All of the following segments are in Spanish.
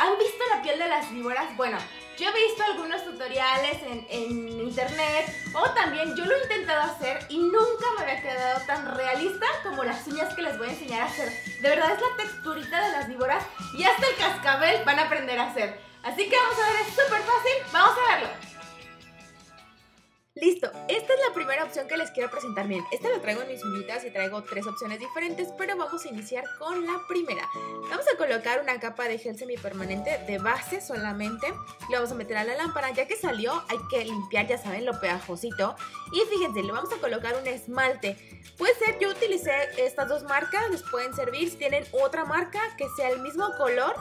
¿Han visto la piel de las víboras? Bueno, yo he visto algunos tutoriales en internet, o también yo lo he intentado hacer y nunca me había quedado tan realista como las uñas que les voy a enseñar a hacer. De verdad es la texturita de las víboras y hasta el cascabel van a aprender a hacer. Así que vamos a ver, es súper fácil, vamos a verlo. Listo, esta es la primera opción que les quiero presentar. Miren, esta la traigo en mis uñitas y traigo tres opciones diferentes, pero vamos a iniciar con la primera. Vamos a colocar una capa de gel semipermanente de base solamente. Lo vamos a meter a la lámpara, ya que salió hay que limpiar, ya saben, lo pegajosito. Y fíjense, le vamos a colocar un esmalte. Puede ser, yo utilicé estas dos marcas, les pueden servir. Si tienen otra marca que sea el mismo color,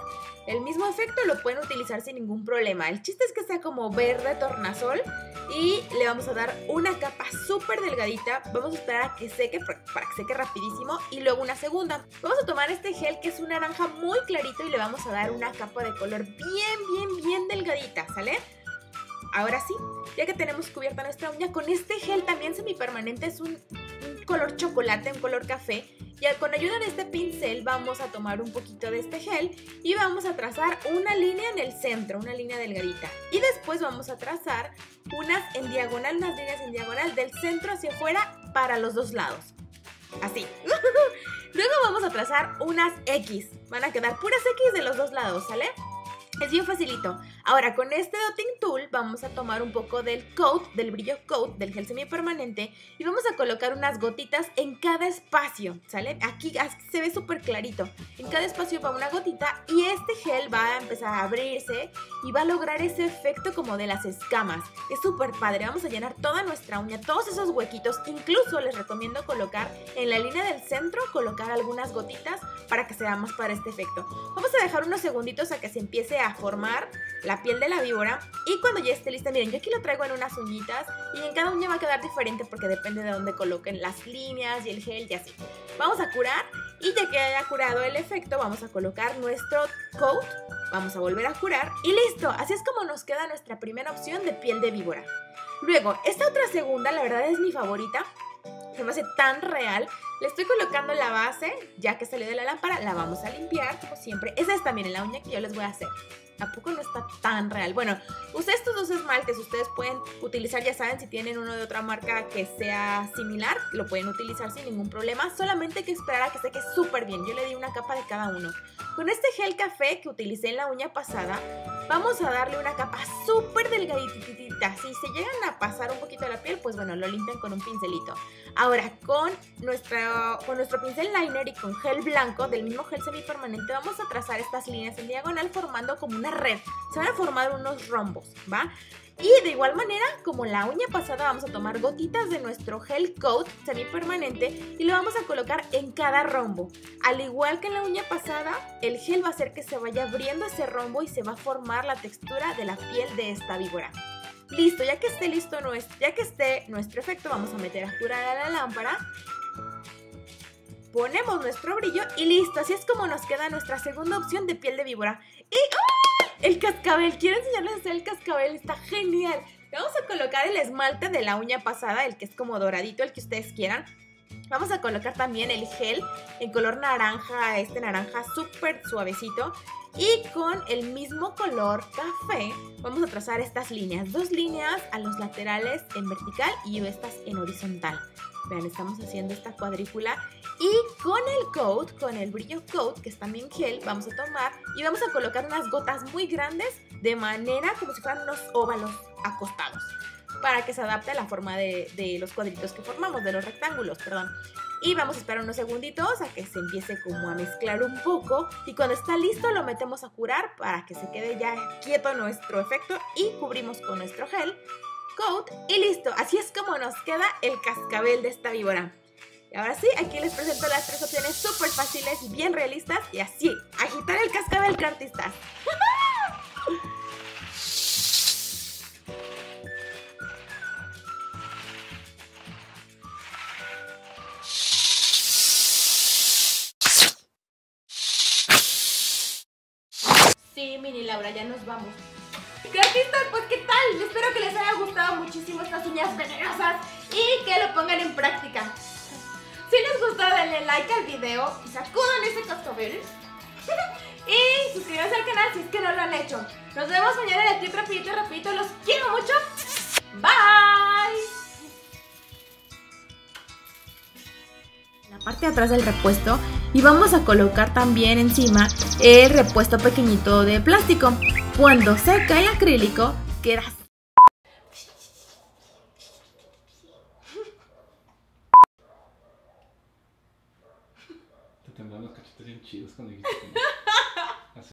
el mismo efecto, lo pueden utilizar sin ningún problema. El chiste es que sea como verde tornasol. Y le vamos a dar una capa súper delgadita. Vamos a esperar a que seque, para que seque rapidísimo. Y luego una segunda. Vamos a tomar este gel que es un naranja muy clarito y le vamos a dar una capa de color bien delgadita, ¿sale? Ahora sí, ya que tenemos cubierta nuestra uña, con este gel también semipermanente, es un color chocolate, un color café. Y con ayuda de este pincel vamos a tomar un poquito de este gel y vamos a trazar una línea en el centro, una línea delgadita. Y después vamos a trazar unas líneas en diagonal del centro hacia afuera para los dos lados. Así. Luego vamos a trazar unas X. Van a quedar puras X de los dos lados, ¿sale? Es bien facilito. Ahora con este dotting tool vamos a tomar un poco del coat, del brillo coat, del gel semipermanente, y vamos a colocar unas gotitas en cada espacio, ¿sale? Aquí se ve súper clarito. En cada espacio va una gotita y este gel va a empezar a abrirse y va a lograr ese efecto como de las escamas. Es súper padre. Vamos a llenar toda nuestra uña, todos esos huequitos. Incluso les recomiendo colocar en la línea del centro, colocar algunas gotitas para que sea más padre este efecto. Vamos a dejar unos segunditos a que se empiece a formar la piel de la víbora, y cuando ya esté lista, miren, yo aquí lo traigo en unas uñitas y en cada uña va a quedar diferente porque depende de dónde coloquen las líneas y el gel y así. Vamos a curar y ya que haya curado el efecto vamos a colocar nuestro coat, vamos a volver a curar y listo. Así es como nos queda nuestra primera opción de piel de víbora. Luego, esta otra segunda, la verdad es mi favorita, se me hace tan real. Le estoy colocando la base, ya que salió de la lámpara, la vamos a limpiar como siempre. Esa es también la uña que yo les voy a hacer. ¿A poco no está tan real? Bueno, ustedes estos dos esmaltes, ustedes pueden utilizar, ya saben, si tienen uno de otra marca que sea similar, lo pueden utilizar sin ningún problema, solamente hay que esperar a que seque súper bien. Yo le di una capa de cada uno. Con este gel café que utilicé en la uña pasada, vamos a darle una capa súper delgadita. Si se llegan a pasar un poquito la piel, pues bueno, lo limpian con un pincelito. Ahora, con nuestro pincel liner y con gel blanco, del mismo gel semipermanente, vamos a trazar estas líneas en diagonal formando como una red, se van a formar unos rombos, ¿va? Y de igual manera, como la uña pasada, vamos a tomar gotitas de nuestro gel coat semipermanente y lo vamos a colocar en cada rombo. Al igual que en la uña pasada, el gel va a hacer que se vaya abriendo ese rombo y se va a formar la textura de la piel de esta víbora. Listo, ya que esté nuestro efecto, vamos a meter a curar a la lámpara. Ponemos nuestro brillo y listo, así es como nos queda nuestra segunda opción de piel de víbora. Y ¡oh! El cascabel, quiero enseñarles a hacer el cascabel, está genial. Vamos a colocar el esmalte de la uña pasada, el que es como doradito, el que ustedes quieran. Vamos a colocar también el gel en color naranja, este naranja súper suavecito. Y con el mismo color café vamos a trazar estas líneas, dos líneas a los laterales en vertical y estas en horizontal. Vean, estamos haciendo esta cuadrícula y con el coat, con el brillo coat, que es también gel, vamos a tomar y vamos a colocar unas gotas muy grandes de manera como si fueran unos óvalos acostados para que se adapte a la forma de los cuadritos que formamos, de los rectángulos, perdón. Y vamos a esperar unos segunditos a que se empiece como a mezclar un poco y cuando está listo lo metemos a curar para que se quede ya quieto nuestro efecto y cubrimos con nuestro gel coat y listo. Así es como nos queda el cascabel de esta víbora. Y ahora sí, aquí les presento las tres opciones súper fáciles, bien realistas y así, agitar el cascabel, creartistas. Sí, mini Laura, ya nos vamos. Creartistas, pues qué tal, espero que les haya gustado muchísimo estas uñas venenosas y que lo pongan en práctica. Si les gustó, denle like al video y sacudan ese cascabel. Y suscríbanse al canal si es que no lo han hecho. Nos vemos mañana en el tip rapidito, los quiero mucho. Bye. La parte de atrás del repuesto, y vamos a colocar también encima el repuesto pequeñito de plástico. Cuando seca el acrílico queda así. Te tendrán los cachetes bien chidos cuando dijiste que no.